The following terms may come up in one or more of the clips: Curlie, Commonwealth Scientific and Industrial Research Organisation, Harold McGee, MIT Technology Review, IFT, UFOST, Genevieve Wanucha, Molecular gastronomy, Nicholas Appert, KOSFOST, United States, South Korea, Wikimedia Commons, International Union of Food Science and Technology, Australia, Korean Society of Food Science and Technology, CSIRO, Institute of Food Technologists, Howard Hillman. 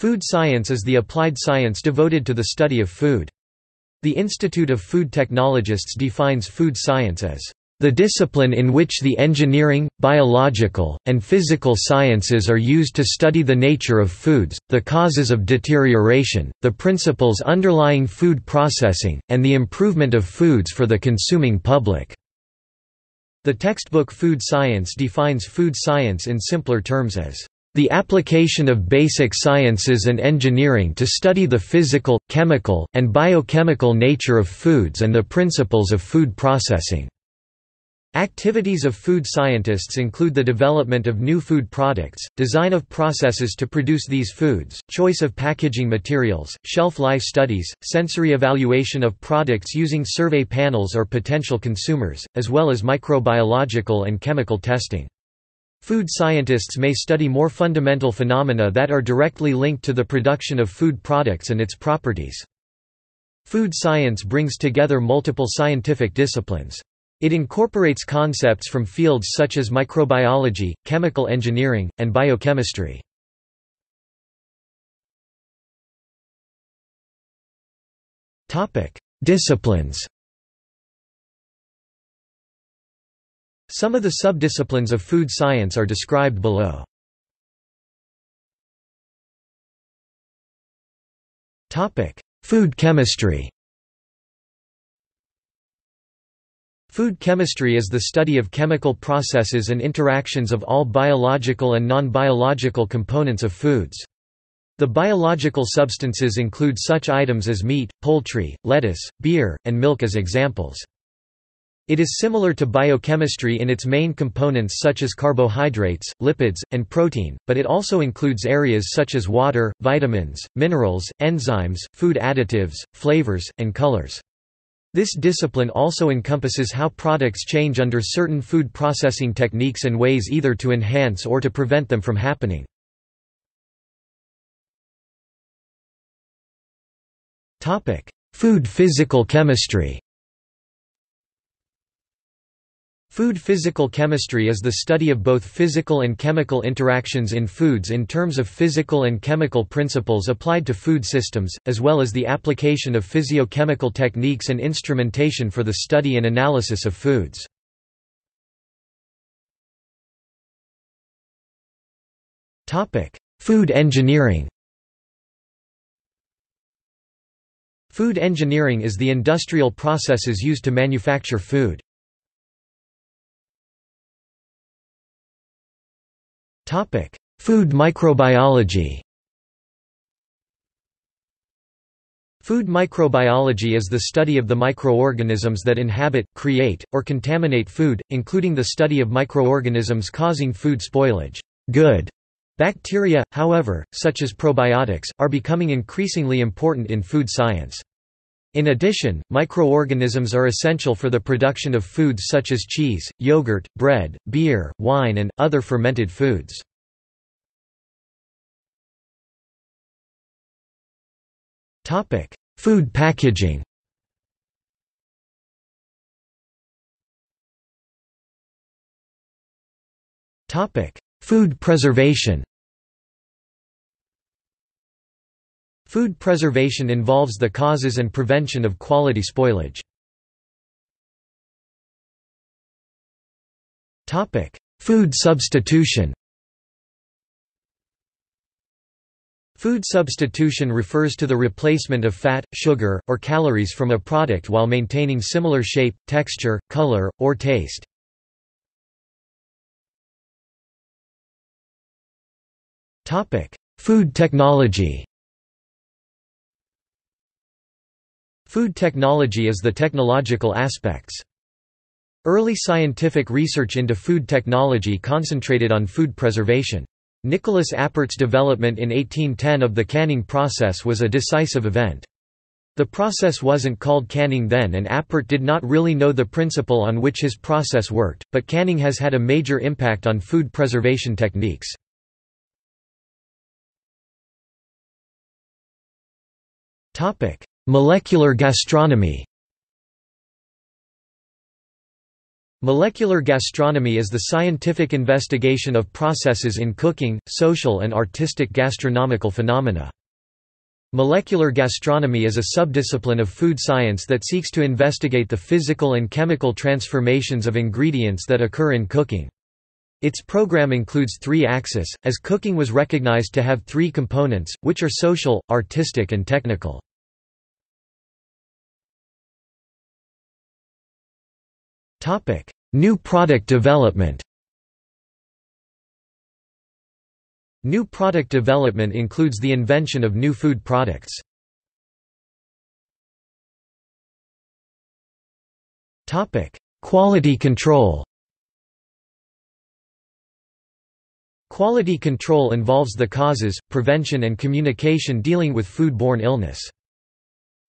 Food science is the applied science devoted to the study of food. The Institute of Food Technologists defines food science as the discipline in which the engineering, biological, and physical sciences are used to study the nature of foods, the causes of deterioration, the principles underlying food processing, and the improvement of foods for the consuming public." The textbook Food Science defines food science in simpler terms as the application of basic sciences and engineering to study the physical, chemical, and biochemical nature of foods and the principles of food processing. Activities of food scientists include the development of new food products, design of processes to produce these foods, choice of packaging materials, shelf life studies, sensory evaluation of products using survey panels or potential consumers, as well as microbiological and chemical testing. Food scientists may study more fundamental phenomena that are directly linked to the production of food products and its properties. Food science brings together multiple scientific disciplines. It incorporates concepts from fields such as microbiology, chemical engineering, and biochemistry. Disciplines. Some of the subdisciplines of food science are described below. Food chemistry. Food chemistry is the study of chemical processes and interactions of all biological and non-biological components of foods. The biological substances include such items as meat, poultry, lettuce, beer, and milk as examples. It is similar to biochemistry in its main components such as carbohydrates, lipids, and protein, but it also includes areas such as water, vitamins, minerals, enzymes, food additives, flavors, and colors. This discipline also encompasses how products change under certain food processing techniques and ways either to enhance or to prevent them from happening. Food physical chemistry. Food physical chemistry is the study of both physical and chemical interactions in foods in terms of physical and chemical principles applied to food systems, as well as the application of physiochemical techniques and instrumentation for the study and analysis of foods. Food engineering. Food engineering is the industrial processes used to manufacture food. Food microbiology. Food microbiology is the study of the microorganisms that inhabit, create, or contaminate food, including the study of microorganisms causing food spoilage. Good bacteria, however, such as probiotics, are becoming increasingly important in food science. In addition, microorganisms are essential for the production of foods such as cheese, yogurt, bread, beer, wine, and other fermented foods. Topic: Food packaging. Topic: Food preservation. Food preservation involves the causes and prevention of quality spoilage. Food substitution. Food substitution refers to the replacement of fat, sugar, or calories from a product while maintaining similar shape, texture, color, or taste. Food technology. Food technology is the technological aspects. Early scientific research into food technology concentrated on food preservation. Nicholas Appert's development in 1810 of the canning process was a decisive event. The process wasn't called canning then, and Appert did not really know the principle on which his process worked, but canning has had a major impact on food preservation techniques. Molecular gastronomy. Molecular gastronomy is the scientific investigation of processes in cooking, social and artistic gastronomical phenomena. Molecular gastronomy is a subdiscipline of food science that seeks to investigate the physical and chemical transformations of ingredients that occur in cooking. Its program includes three axes, as cooking was recognized to have three components, which are social, artistic and technical. New product development. New product development includes the invention of new food products. Quality control. Quality control involves the causes, prevention and communication dealing with foodborne illness.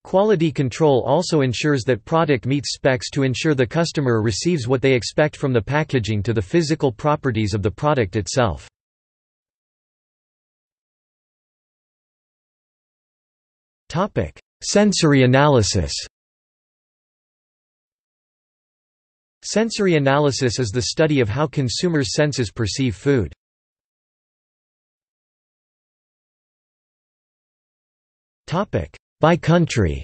Quality control also ensures that product meets specs to ensure the customer receives what they expect from the packaging to the physical properties of the product itself. Topic: Sensory analysis. Sensory analysis is the study of how consumers' senses perceive food. Topic: By country.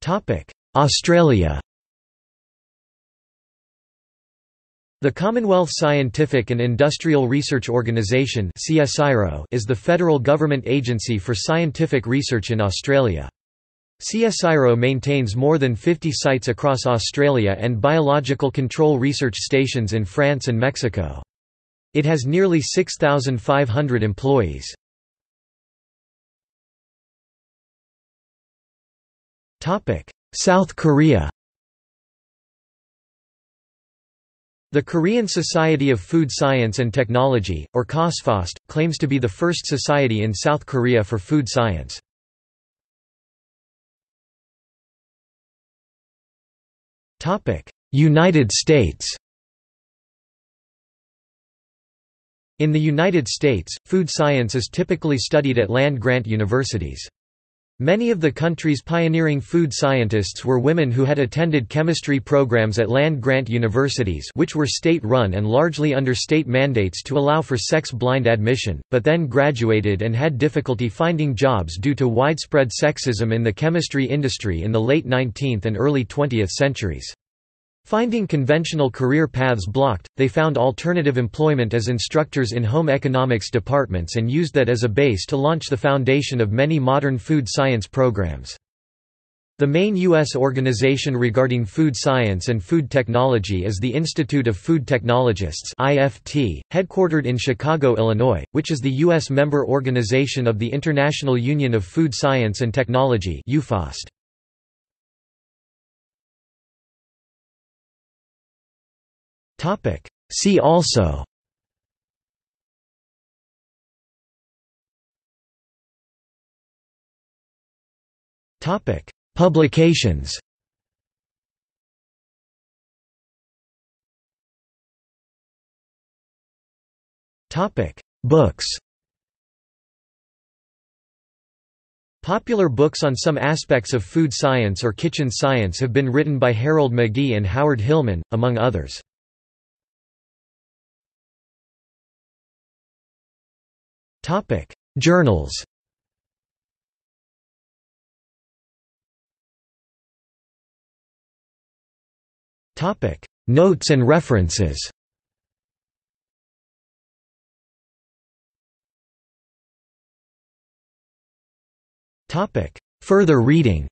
Topic: Australia. The Commonwealth Scientific and Industrial Research Organisation (CSIRO) is the federal government agency for scientific research in Australia. CSIRO maintains more than 50 sites across Australia and biological control research stations in France and Mexico. It has nearly 6,500 employees. South Korea. The Korean Society of Food Science and Technology, or KOSFOST, claims to be the first society in South Korea for food science. United States. In the United States, food science is typically studied at land-grant universities. Many of the country's pioneering food scientists were women who had attended chemistry programs at land-grant universities, which were state-run and largely under state mandates to allow for sex-blind admission, but then graduated and had difficulty finding jobs due to widespread sexism in the chemistry industry in the late 19th and early 20th centuries. Finding conventional career paths blocked, they found alternative employment as instructors in home economics departments and used that as a base to launch the foundation of many modern food science programs. The main U.S. organization regarding food science and food technology is the Institute of Food Technologists (IFT), headquartered in Chicago, Illinois, which is the U.S. member organization of the International Union of Food Science and Technology (UFOST). See also. Publications. Books. Popular books on some aspects of food science or kitchen science have been written by Harold McGee and Howard Hillman, among others. Journals. Notes and references. Further reading.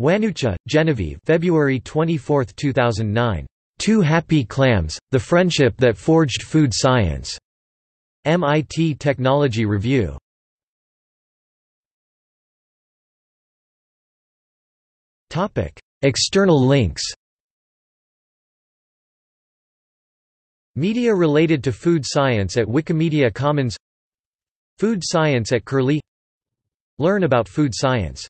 Wanucha, Genevieve, February 24, 2009. Two Happy Clams, The Friendship That Forged Food Science. MIT Technology Review. External links. Media related to food science at Wikimedia Commons. Food science at Curlie. Learn about food science.